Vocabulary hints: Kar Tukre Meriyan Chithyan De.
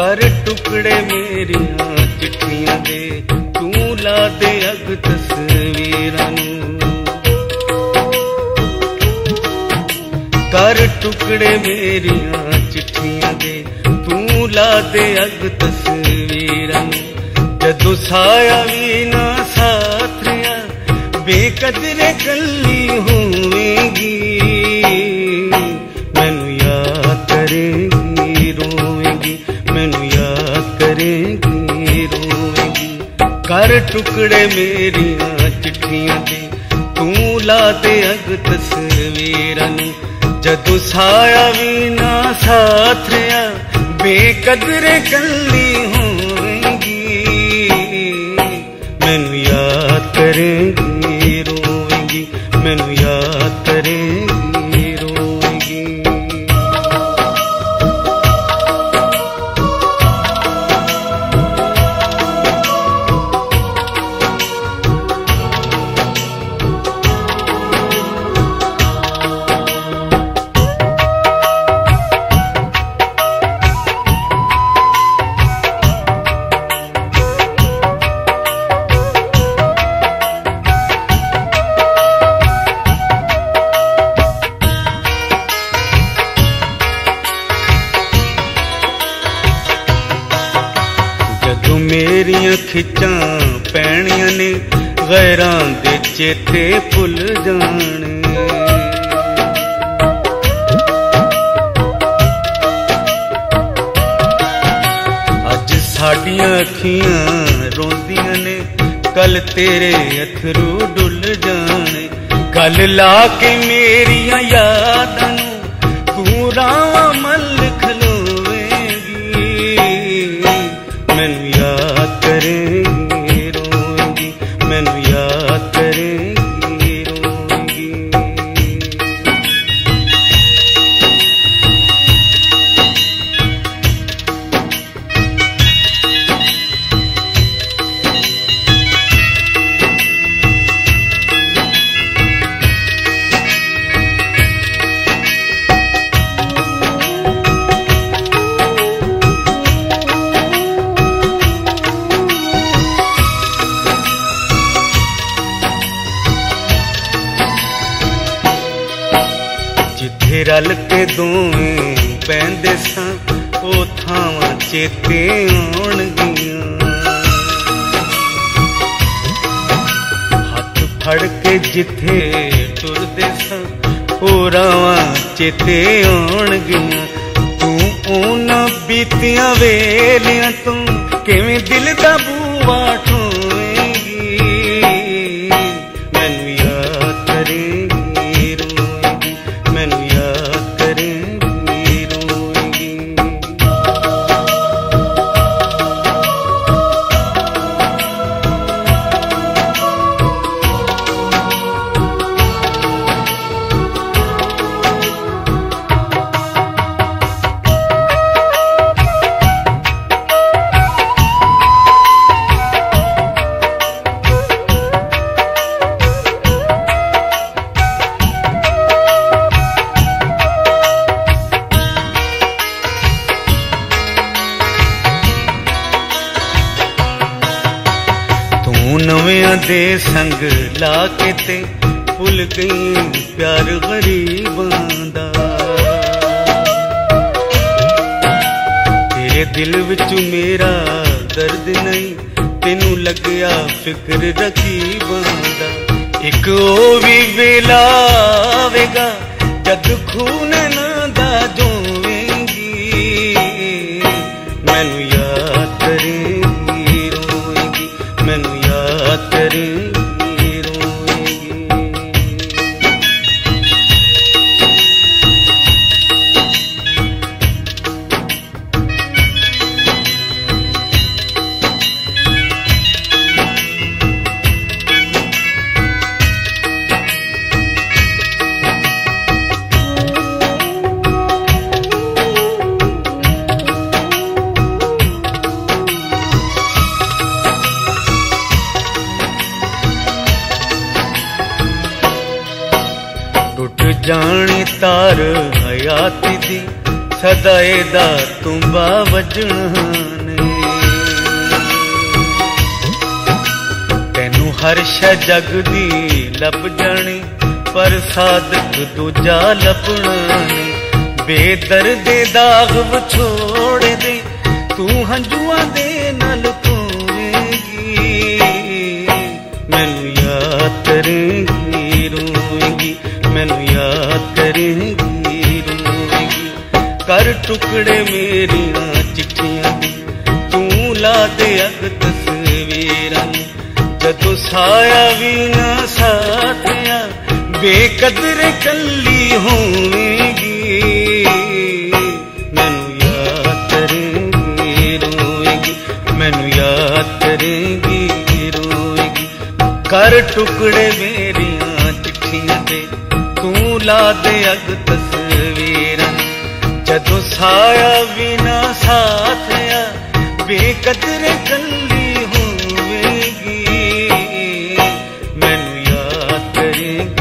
कर टुकड़े मेरियां चिट्ठियां दे, तू ला दे अग तस्वीरां नूं। कर टुकड़े मेरियां चिट्ठियां दे, तू ला दे अग तस्वीरां नूं। जदों साया वी ना साथ रिया, बेकदरे कल्ली होवेंगी। मैनू याद करेगी रोएगी, मैनू याद करेगी रोएगी। कर टुकड़े मेरियां चिट्ठियां दे, तू ला दे अग तस्वीरां नूं। जदों साया वी ना साथ रिया, बेकदरे कल्ली होवेंगी। मैनू याद करेगी रोएगी, मैनू याद करेगी रोएगी। मेरियां खिचां पैणियां ने, गैरां दे चेते भुल जाने। अज साडियां अखियां रोंदियां ने, कल तेरे अथरू डुल जाने। गल ला के मेरियां यादां नूं तूं रावां मल खलोवेंगी। मैनू याद करेगी रोएगी, मैनू याद करेगी रोएगी। जिथे रल के दोवें पैंदे सां, ओह थावां चेते आउणगियां। हत्थ फड़ के जिथे टुरदे सां, ओह रावां चेते आउणगियां। तूं उन्हां बीतियां वेलियां तूं किवें दिल दा बूआ ठोएंगी। मैनू याद करेगी, मैनू याद करेगी रोएगी। नवियां दे संग ला के ते भुल गई प्यार गरीबां दा। तेरे दिल विच मेरा दर्द नहीं, तेनू लग्या फिक्र रकीबां दा। इक ओ वी वेला आवेगा जद खून ना दा जोवेंगी। मैनू याद करेगी रोएगी, मैनू करेगी रोएगी। टुट जाने तार हयाती दी, थदाए दा तुम्बा वजने तेनू हर शै जग दी लभ जानी पर साधक दूजा लभना बेदर्दे दाग छोड़ दे तू हंजुआ दे नाल पूरेगी मैनू याद करेगी रोएगी मैनू याद करेगी रोएगी कर टुकड़े मेरियां चिट्ठियां दी तू ला दे अग तस्वीरां जदों साया भी ना साथिया बेकदर कली होवेगी मैनू याद करेगी रोएगी मैनू याद करेगी रोएगी कर टुकड़े मेरियां चिट्ठियां दे तू ला दे अग तस्वीरां जदों साया भी ना साथिया बेकदर कली होवेगी मैनू याद करेगी।